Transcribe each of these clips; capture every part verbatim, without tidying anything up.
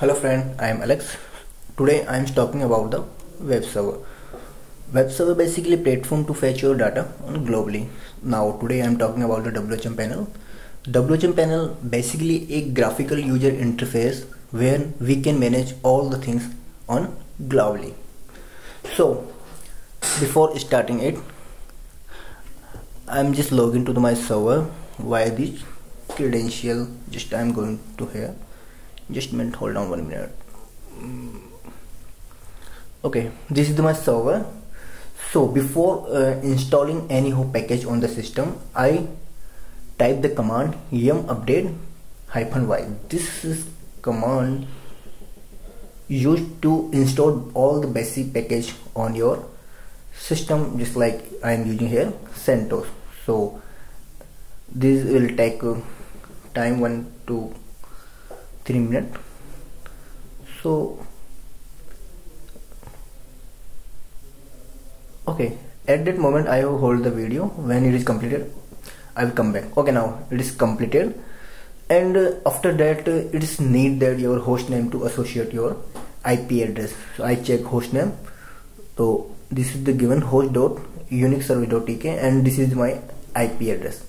Hello friend, I am Alex. Today I am talking about the web server. Web server basically platform to fetch your data globally. Now today I am talking about the W H M panel. W H M panel basically a graphical user interface where we can manage all the things on globally. So before starting it, I am just logging to my server via this credential. Just I am going to here. Just minute, hold on one minute. Okay, this is my server. So before uh, installing any package on the system, I type the command yum update hyphen y. This is command used to install all the basic package on your system, just like I am using here CentOS. So this will take uh, time one to three minutes. So okay, at that moment I will hold the video. When it is completed, I will come back. Okay, now it is completed, and uh, after that uh, it is need that your host name to associate your I P address. So I check host name. So this is the given host dot unixservice dot t k, and this is my I P address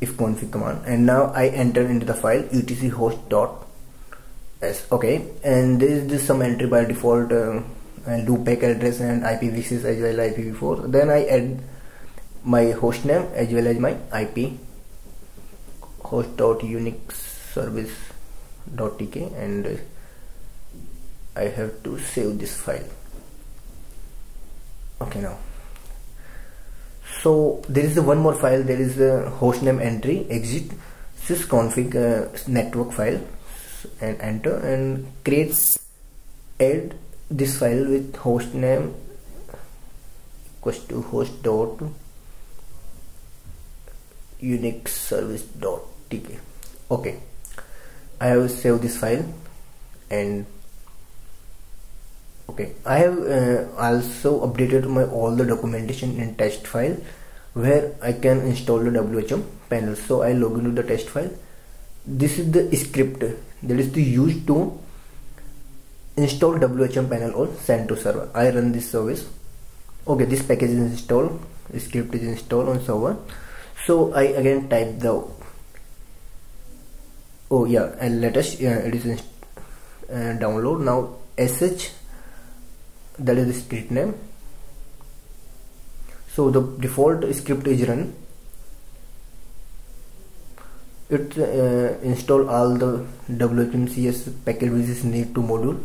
if config command. And now I enter into the file etc host dot s. okay, and this is some entry by default uh, and loop back address and I P v six as well as I P v four. Then I add my host name as well as my I P host dot unixservice dot t k, and uh, I have to save this file. Okay, now so there is one more file. There is a hostname entry exit sysconfig uh, network file, and enter and creates add this file with hostname equals to host dot unixservice dot t k. Okay, I have saved this file, and okay, I have uh, also updated my all the documentation in test file where I can install the W H M panel. So I log into the test file. This is the script that is to use to install W H M panel on CentOS server. I run this service. Okay, this package is installed, script is installed on server. So I again type the oh yeah and let us yeah, it is uh, download now sh, that is the script name. So the default script is run. It uh, install all the W H M C S package which is need to module.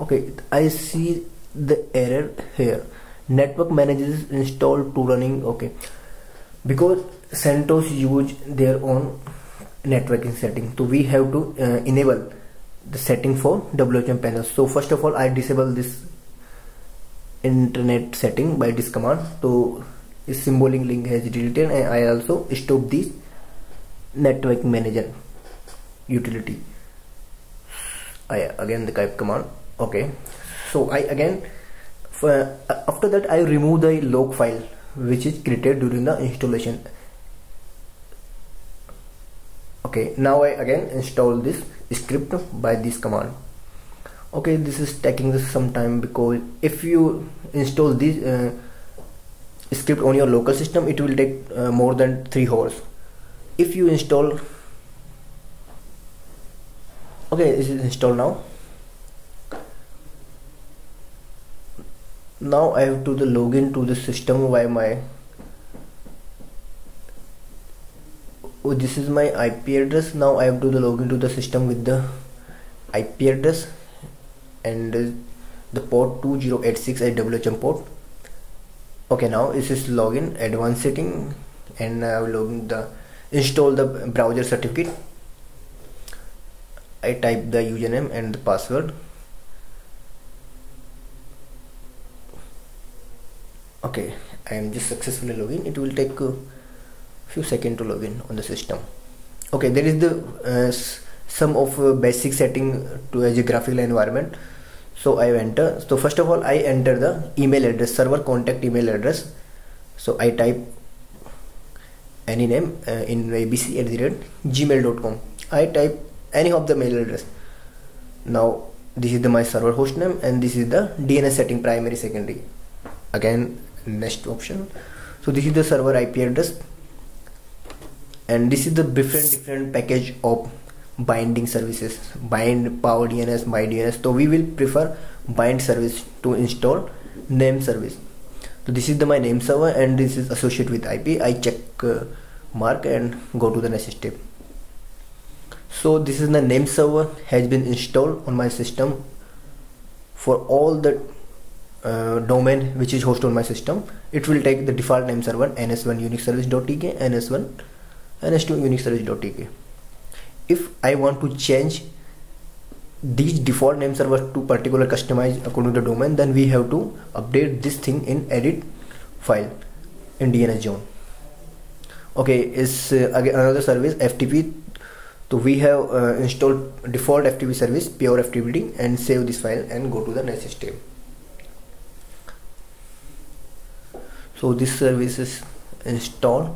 Okay, I see the error here, network manages installed to running. Okay, because CentOS use their own networking setting, so we have to uh, enable the setting for W H M panel. So first of all I disable this internet setting by this command. So this symbolic link has deleted, and I also stop this network manager utility. I again the type command. Okay, so I again for, uh, after that I remove the log file which is created during the installation. Okay, now I again install this script by this command. Okay, this is taking this some time because if you install this uh, script on your local system, it will take uh, more than three hours. If you install, okay, it is installed now. Now I have to the login to the system by my oh, this is my I P address. Now I have to the login to the system with the I P address and uh, the port two zero eight six at W H M port. Okay, now this is login advanced setting, and I will login the install the browser certificate. I type the username and the password. Okay, I am just successfully login. It will take a few seconds to login on the system. Okay, there is the uh, some of uh, basic setting to as a graphical environment. So I enter. So first of all, I enter the email address, server contact email address. So I type any name uh, in abc at the rate gmail dot com. I type any of the mail address. Now this is the my server hostname and this is the D N S setting, primary, secondary. Again next option. So this is the server I P address, and this is the different different package of binding services, bind, power D N S, my D N S. So we will prefer bind service to install name service. So this is the my name server and this is associated with I P. I check uh, mark and go to the next step. So this is the name server has been installed on my system for all the uh, domain which is hosted on my system. It will take the default name server N S one dot unixservice dot T K, N S one N S two dot unixservice dot T K. If I want to change these default name server to particular customized according to the domain, then we have to update this thing in edit file in D N S zone. Okay, is uh, again another service F T P. So we have uh, installed default F T P service pure F T P D and save this file and go to the next step. So this service is installed.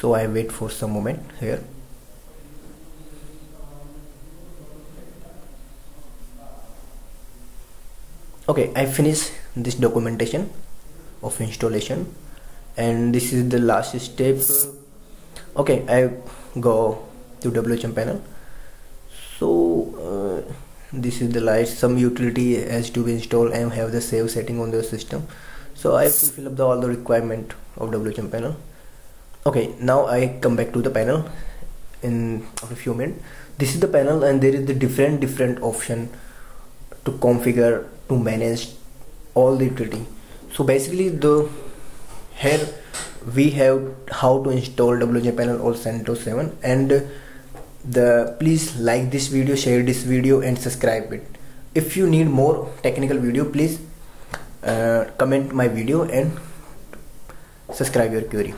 So I wait for some moment here. Okay, I finish this documentation of installation, and this is the last step. Okay, I go to W H M panel. So uh, this is the last, some utility has to be installed and have the save setting on the system. So I fulfill up the, all the requirement of W H M panel. Okay, now I come back to the panel in a few minutes. This is the panel, and there is the different different option to configure, to manage all the utility. So basically the here we have how to install W H M panel or CentOS seven, and the please like this video, share this video and subscribe it. If you need more technical video, please uh, comment my video and subscribe your query.